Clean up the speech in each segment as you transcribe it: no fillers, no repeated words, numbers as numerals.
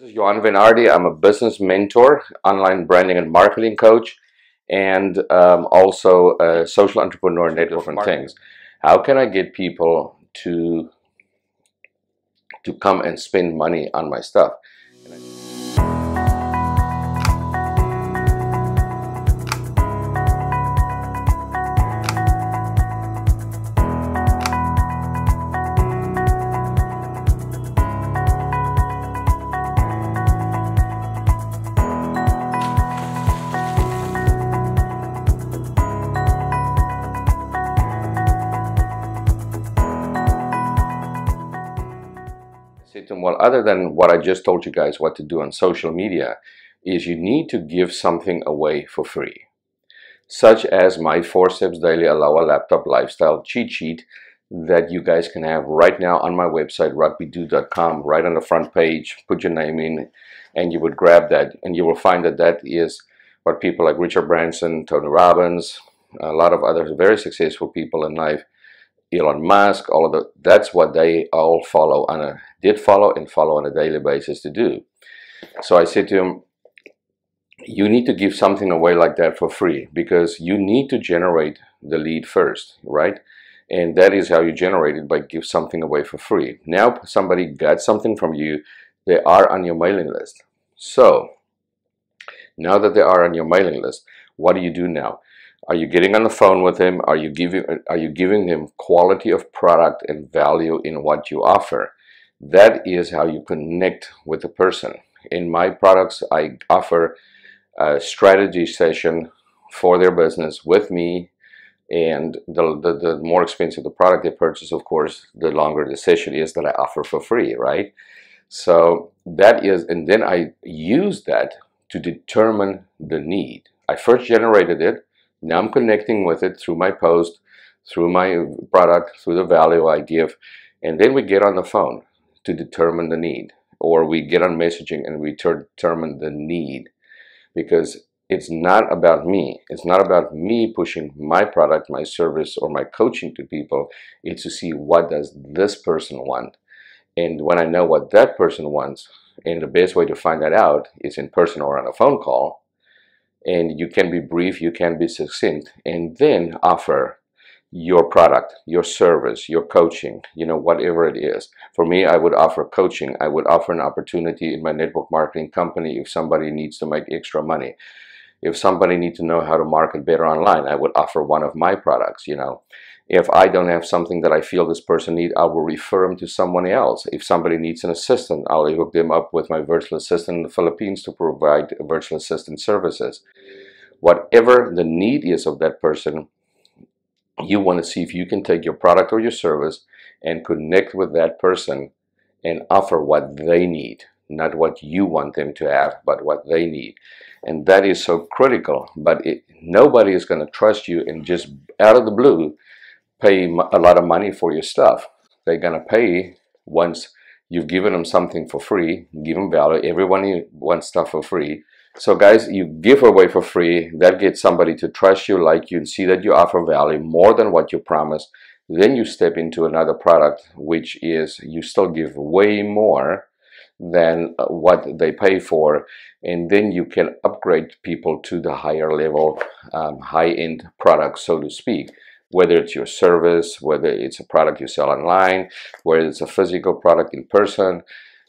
This is Johan van Aarde. I'm a business mentor, online branding and marketing coach, and also a social entrepreneur and different things. How can I get people to come and spend money on my stuff? Well, other than what I just told you guys what to do on social media, is you need to give something away for free, such as my 4 Steps Daily Aloha Laptop Lifestyle cheat sheet that you guys can have right now on my website, CoachRugbyDude.com, right on the front page. Put your name in and you would grab that, and you will find that that is what people like Richard Branson, Tony Robbins, a lot of other very successful people in life, Elon Musk, all of the, that's what they all follow on a, follow on a daily basis to do. So I said to him, you need to give something away like that for free, because you need to generate the lead first, right? And that is how you generate it, by give something away for free. Now somebody got something from you, they are on your mailing list. So now that they are on your mailing list, what do you do now? Are you getting on the phone with them? Are you giving them quality of product and value in what you offer? That is how you connect with the person. In my products, I offer a strategy session for their business with me, and the more expensive the product they purchase, of course, the longer the session is that I offer for free, right? So that is, and then I use that to determine the need. I first generated it. Now I'm connecting with it through my post, through my product, through the value I give, and then we get on the phone to determine the need, or we get on messaging and we determine the need, because it's not about me. It's not about me pushing my product, my service, or my coaching to people. It's to see what does this person want, and when I know what that person wants, and the best way to find that out is in person or on a phone call. And you can be brief, you can be succinct, and then offer your product, your service, your coaching, you know, whatever it is. For me, I would offer coaching. I would offer an opportunity in my network marketing company if somebody needs to make extra money. If somebody needs to know how to market better online, I would offer one of my products, you know. If I don't have something that I feel this person needs, I will refer them to someone else. If somebody needs an assistant, I'll hook them up with my virtual assistant in the Philippines to provide virtual assistant services. Whatever the need is of that person, you want to see if you can take your product or your service and connect with that person and offer what they need. Not what you want them to have, but what they need. And that is so critical. But nobody is going to trust you and just out of the blue pay a lot of money for your stuff. They're going to pay once you've given them something for free, give them value. Everyone wants stuff for free. So guys, you give away for free. That gets somebody to trust you, like you, and see that you offer value more than what you promised. Then you step into another product, which is you still give way more than what they pay for, and then you can upgrade people to the higher level, high-end products, so to speak, whether it's your service, whether it's a product you sell online, whether it's a physical product in person,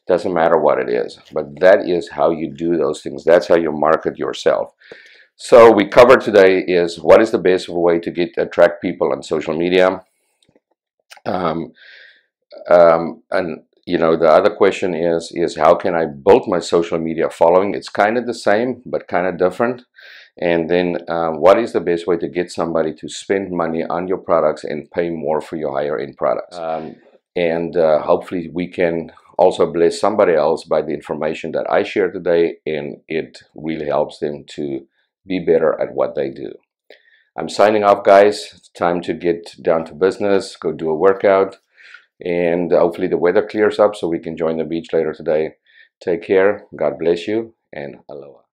doesn't matter what it is. But that is how you do those things. That's how you market yourself. So we covered today is what is the best way to attract people on social media, and you know, the other question is how can I build my social media following? It's kind of the same, but kind of different. And then what is the best way to get somebody to spend money on your products and pay more for your higher end products? Hopefully we can also bless somebody else by the information that I share today, and it really helps them to be better at what they do. I'm signing off, guys. It's time to get down to business, go do a workout. And hopefully the weather clears up so we can join the beach later today. Take care, God bless you, and aloha.